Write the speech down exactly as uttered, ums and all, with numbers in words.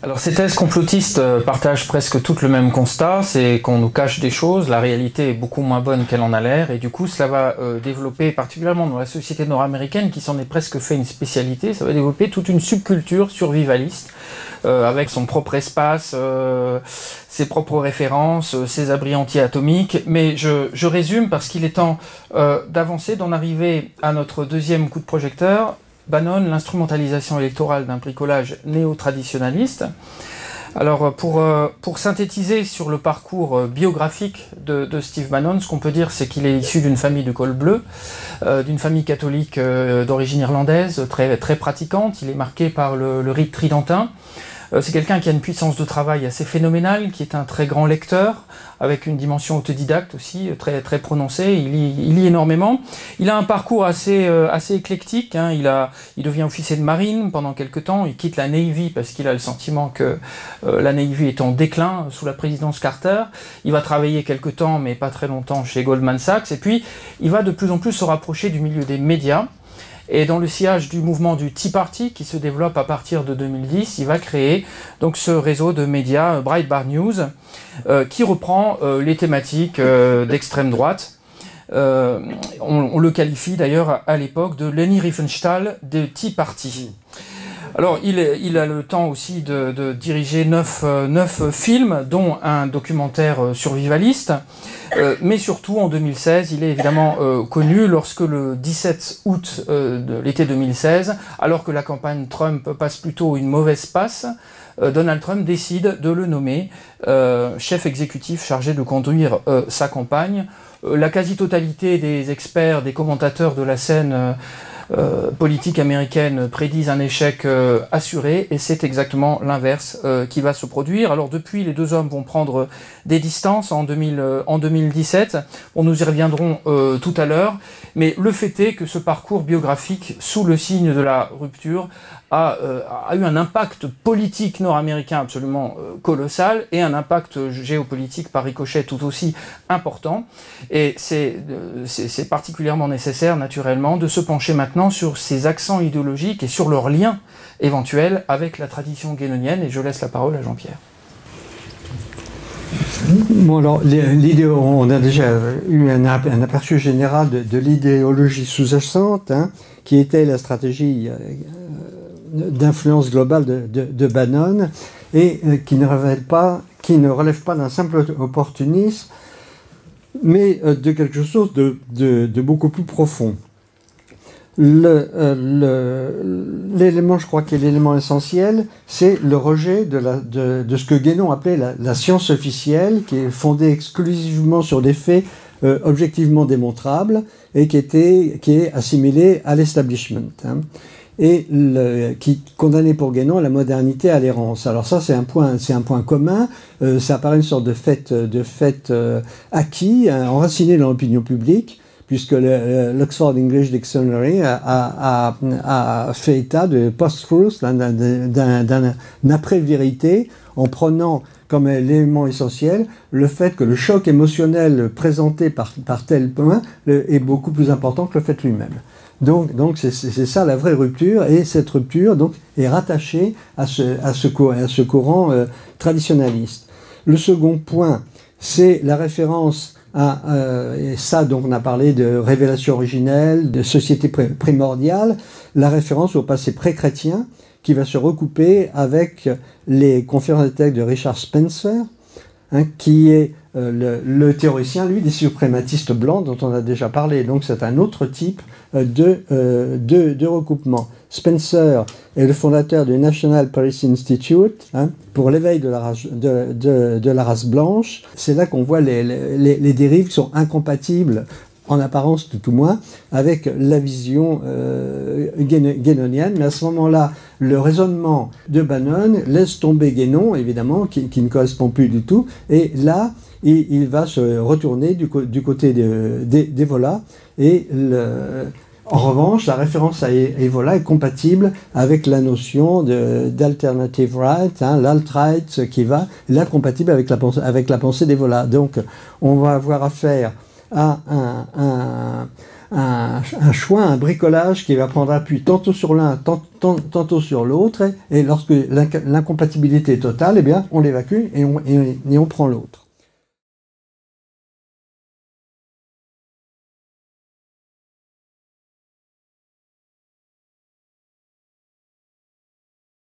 Alors ces thèses complotistes partagent presque toutes le même constat, c'est qu'on nous cache des choses, la réalité est beaucoup moins bonne qu'elle en a l'air, et du coup cela va euh, développer, particulièrement dans la société nord-américaine qui s'en est presque fait une spécialité, ça va développer toute une subculture survivaliste, euh, avec son propre espace, euh, ses propres références, euh, ses abris anti-atomiques, mais je, je résume parce qu'il est temps euh, d'avancer, d'en arriver à notre deuxième coup de projecteur, Bannon, l'instrumentalisation électorale d'un bricolage néo-traditionaliste. Alors pour, pour synthétiser sur le parcours biographique de, de Steve Bannon, ce qu'on peut dire c'est qu'il est issu d'une famille de col bleu, euh, d'une famille catholique euh, d'origine irlandaise, très, très pratiquante, il est marqué par le, le rite tridentin. C'est quelqu'un qui a une puissance de travail assez phénoménale, qui est un très grand lecteur, avec une dimension autodidacte aussi, très, très prononcée, il lit, il lit énormément. Il a un parcours assez, euh, assez éclectique, hein. il, a, il devient officier de marine pendant quelques temps, il quitte la Navy parce qu'il a le sentiment que euh, la Navy est en déclin sous la présidence Carter. Il va travailler quelques temps, mais pas très longtemps, chez Goldman Sachs, et puis il va de plus en plus se rapprocher du milieu des médias. Et dans le sillage du mouvement du Tea Party, qui se développe à partir de deux mille dix, il va créer donc ce réseau de médias, Breitbart News, euh, qui reprend euh, les thématiques euh, d'extrême droite. Euh, on, on le qualifie d'ailleurs à l'époque de Leni Riefenstahl de Tea Party. Alors, il, il a le temps aussi de, de diriger neuf, euh, neuf films, dont un documentaire euh, survivaliste. Euh, mais surtout, en deux mille seize, il est évidemment euh, connu lorsque le dix-sept août euh, de l'été deux mille seize, alors que la campagne Trump passe plutôt une mauvaise passe, euh, Donald Trump décide de le nommer euh, chef exécutif chargé de conduire euh, sa campagne. Euh, la quasi-totalité des experts, des commentateurs de la scène euh, Euh, politique américaine prédisent un échec euh, assuré, et c'est exactement l'inverse euh, qui va se produire. Alors depuis, les deux hommes vont prendre des distances en, deux mille, euh, en deux mille dix-sept, on nous y reviendrons euh, tout à l'heure, mais le fait est que ce parcours biographique sous le signe de la rupture a, euh, a eu un impact politique nord-américain absolument euh, colossal, et un impact géopolitique par ricochet tout aussi important, et c'est euh, c'est particulièrement nécessaire naturellement de se pencher maintenant sur ces accents idéologiques et sur leurs liens éventuels avec la tradition guénonienne. Et je laisse la parole à Jean-Pierre. Bon, alors, l'idée, on a déjà eu un aperçu général de, de l'idéologie sous-jacente, hein, qui était la stratégie d'influence globale de, de, de Bannon, et qui ne relève pas, qui ne relève pas d'un simple opportunisme, mais de quelque chose de, de, de beaucoup plus profond. L'élément, euh, je crois, qui est l'élément essentiel, c'est le rejet de, la, de, de ce que Guénon appelait la, la science officielle, qui est fondée exclusivement sur des faits euh, objectivement démontrables et qui, était, qui est assimilée à l'establishment, hein, et le, qui condamnait pour Guénon la modernité à l'errance. Alors ça, c'est un point, c'est un point commun, euh, ça apparaît une sorte de fait, de fait euh, acquis, hein, enraciné dans l'opinion publique, puisque l'Oxford English Dictionary a, a, a, a fait état de post-truth, d'un après-vérité, en prenant comme élément essentiel le fait que le choc émotionnel présenté par, par tel point est beaucoup plus important que le fait lui-même. Donc, donc c'est ça la vraie rupture, et cette rupture donc, est rattachée à ce, à ce, à ce courant euh, traditionnaliste. Le second point, c'est la référence... Ah, euh, et ça, donc, on a parlé de révélation originelle, de société primordiale, la référence au passé pré-chrétien qui va se recouper avec les conférences de texte de Richard Spencer, hein, qui est euh, le, le théoricien, lui, des suprématistes blancs dont on a déjà parlé. Donc, c'est un autre type de, euh, de, de recoupement. Spencer est le fondateur du National Police Institute, hein, pour l'éveil de, de, de, de la race blanche. C'est là qu'on voit les, les, les dérives qui sont incompatibles, en apparence tout au moins, avec la vision euh, guénonienne. Mais à ce moment-là, le raisonnement de Bannon laisse tomber Guénon, évidemment, qui, qui ne correspond plus du tout. Et là, il, il va se retourner du, du côté d'Evola de, de, et le... En revanche, la référence à Evola est compatible avec la notion d'alternative right, hein, l'alt-right qui va, là, compatible avec la, avec la pensée d'Evola. Donc, on va avoir affaire à un, un, un, un choix, un bricolage qui va prendre appui tantôt sur l'un, tant, tant, tantôt sur l'autre, et, et lorsque l'incompatibilité est totale, eh bien, on l'évacue et on, et, et on prend l'autre.